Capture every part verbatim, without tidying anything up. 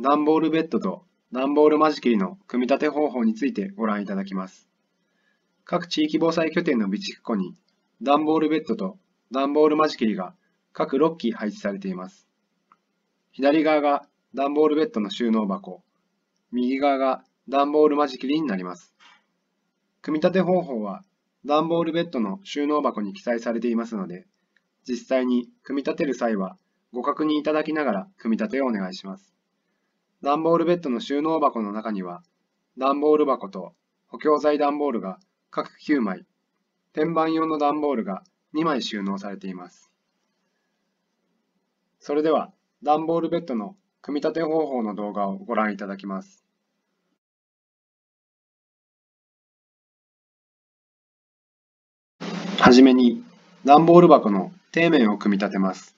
段ボールベッドと段ボール間仕切りの組み立て方法についてご覧いただきます。各地域防災拠点の備蓄庫に段ボールベッドと段ボール間仕切りが各ろっき配置されています。左側が段ボールベッドの収納箱、右側が段ボール間仕切りになります。組み立て方法は段ボールベッドの収納箱に記載されていますので、実際に組み立てる際はご確認いただきながら組み立てをお願いします。段ボールベッドの収納箱の中には、段ボール箱と補強材段ボールが各きゅうまい、天板用の段ボールがにまい収納されています。それでは、段ボールベッドの組み立て方法の動画をご覧いただきます。はじめに、段ボール箱の底面を組み立てます。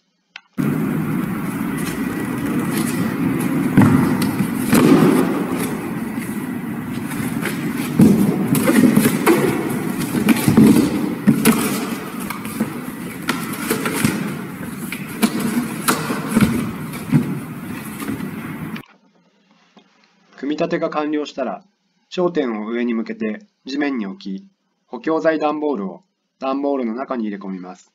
組み立てが完了したら、頂点を上に向けて地面に置き、補強材段ボールを段ボールの中に入れ込みます。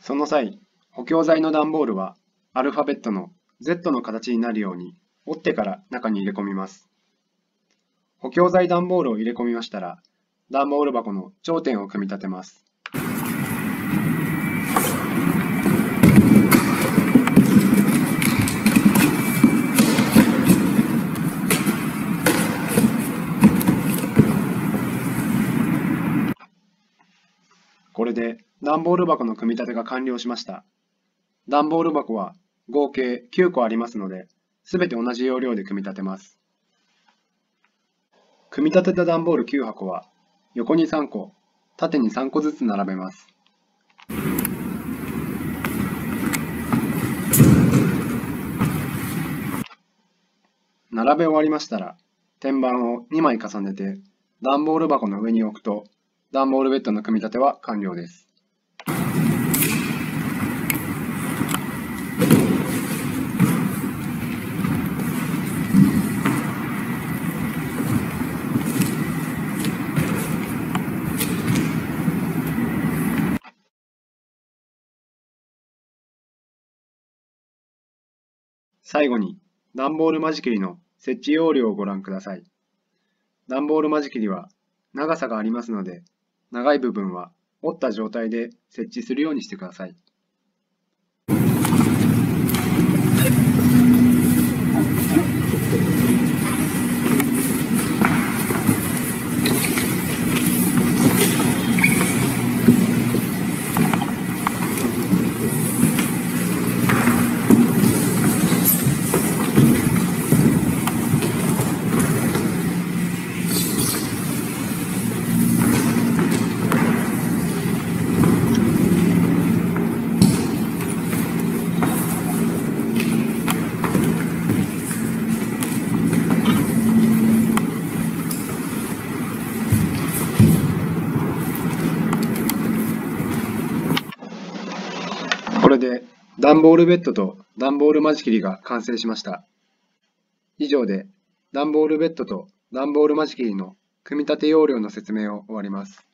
その際、補強材の段ボールはアルファベットの ゼット の形になるように折ってから中に入れ込みます。補強材段ボールを入れ込みましたら、段ボール箱の頂点を組み立てます。これで段ボール箱の組み立てが完了しました。段ボール箱は合計きゅうこありますので、すべて同じ要領で組み立てます。組み立てた段ボールきゅうはこは、横にさんこ、縦にさんこずつ並べます。並べ終わりましたら、天板をにまい重ねて、段ボール箱の上に置くと、段ボールベッドの組み立ては完了です。最後に、段ボール間仕切りの設置要領をご覧ください。段ボール間仕切りは長さがありますので、長い部分は折った状態で設置するようにしてください。これで段ボールベッドと段ボール間仕切りが完成しました。以上で段ボールベッドと段ボール間仕切りの組み立て要領の説明を終わります。